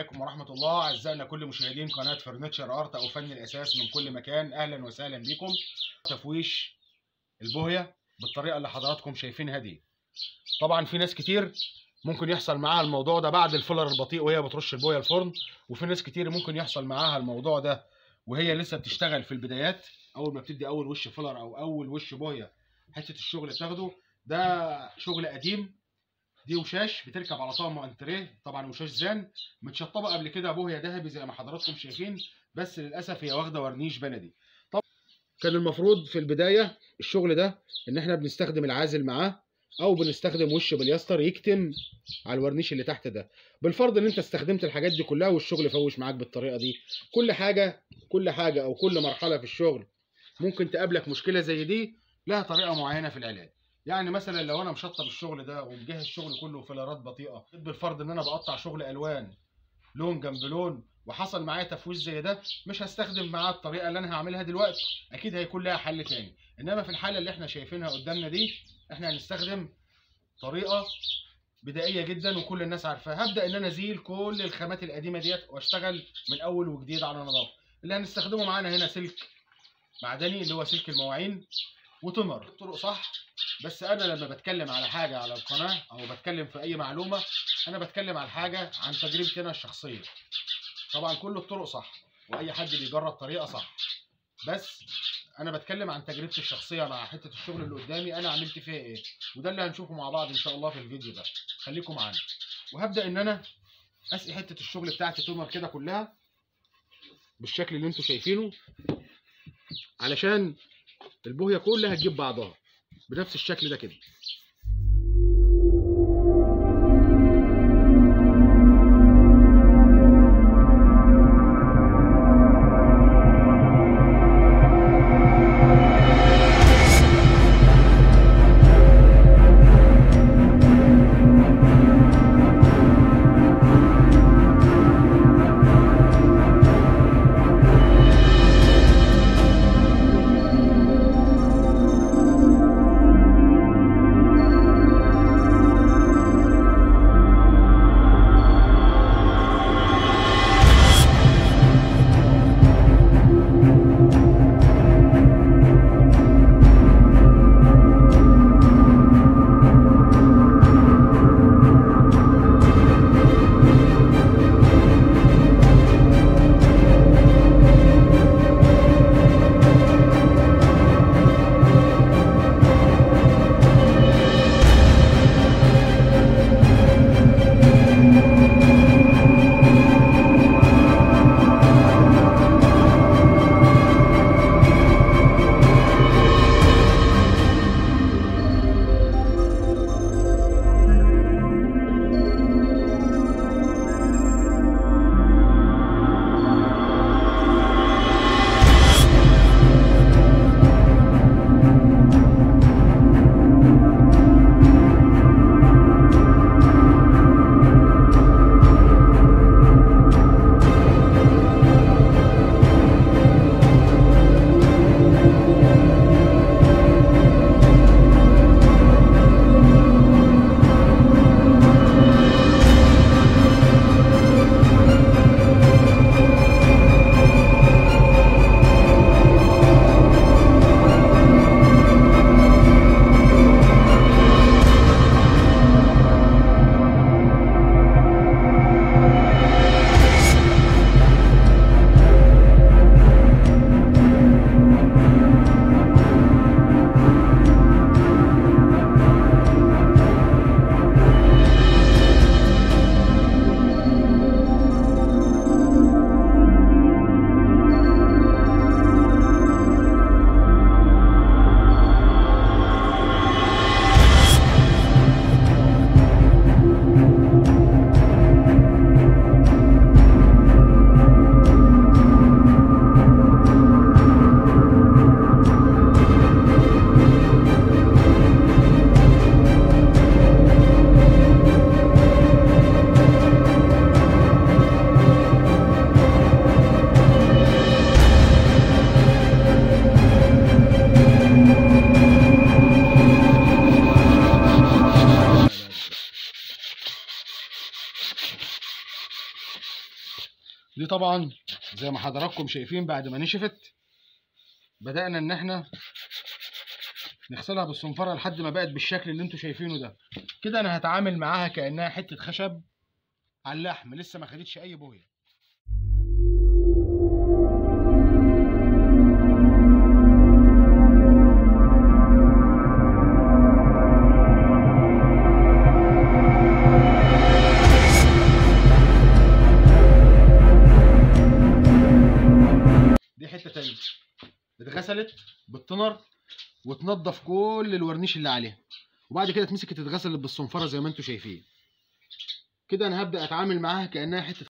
عليكم ورحمة الله أعزائنا كل مشاهدين قناة فرنتشر أرت أو فن الأساس من كل مكان. أهلا وسهلا بكم. تفويش البوهية بالطريقة اللي حضراتكم شايفينها دي. طبعا في ناس كتير ممكن يحصل معاها الموضوع ده بعد الفلر البطيء وهي بترش البوهية الفرن، وفي ناس كتير ممكن يحصل معاها الموضوع ده وهي لسه بتشتغل في البدايات، أول ما بتدي أول وش فلر أو أول وش بوهية حتة الشغل بتاخده. ده شغل قديم، دي وشاش بتركب على طقم انتريه، طبعا وشاش زان متشطبه قبل كده بوهيه ذهبي زي ما حضراتكم شايفين، بس للاسف هي واخده ورنيش بلدي. طبعا كان المفروض في البدايه الشغل ده ان احنا بنستخدم العازل معاه او بنستخدم وش بالياستر يكتم على الورنيش اللي تحت ده. بالفرض ان انت استخدمت الحاجات دي كلها والشغل فوش معاك بالطريقه دي، كل حاجه او كل مرحله في الشغل ممكن تقابلك مشكله زي دي لها طريقه معينه في العلاج. يعني مثلا لو انا مشطب الشغل ده ومجهز الشغل كله فلرات بطيئه، بالفرض ان انا بقطع شغل الوان لون جنب لون وحصل معايا تفويش زي ده، مش هستخدم معاه الطريقه اللي انا هعملها دلوقتي، اكيد هيكون لها حل تاني. انما في الحاله اللي احنا شايفينها قدامنا دي احنا هنستخدم طريقه بدائيه جدا وكل الناس عارفاها. هبدا ان انا ازيل كل الخامات القديمه ديت واشتغل من اول وجديد على نظافه. اللي هنستخدمه معانا هنا سلك معدني اللي هو سلك المواعين وتمر الطرق صح. بس انا لما بتكلم على حاجه على القناه او بتكلم في اي معلومه انا بتكلم على حاجه عن تجربتي انا الشخصيه. طبعا كل الطرق صح واي حد بيجرب طريقه صح، بس انا بتكلم عن تجربتي الشخصيه مع حته الشغل اللي قدامي انا عملت فيها ايه، وده اللي هنشوفه مع بعض ان شاء الله في الفيديو ده. خليكم معانا. وهبدا ان انا اسقي حته الشغل بتاعتي تومر كده كلها بالشكل اللي انتم شايفينه علشان البوهيه كلها هتجيب بعضها بنفس الشكل ده كده. طبعا زي ما حضراتكم شايفين بعد ما نشفت بدأنا ان احنا نغسلها بالصنفرة لحد ما بقت بالشكل اللي انتوا شايفينه ده. كده انا هتعامل معاها كأنها حتة خشب على اللحم، لسه ما خدتش اي بويه. اتغسلت بالتنر وتنضف كل الورنيش اللي عليها، وبعد كده اتمسكت اتغسلت بالصنفره زي ما انتوا شايفين. كده انا هبدا اتعامل معاها كانها حته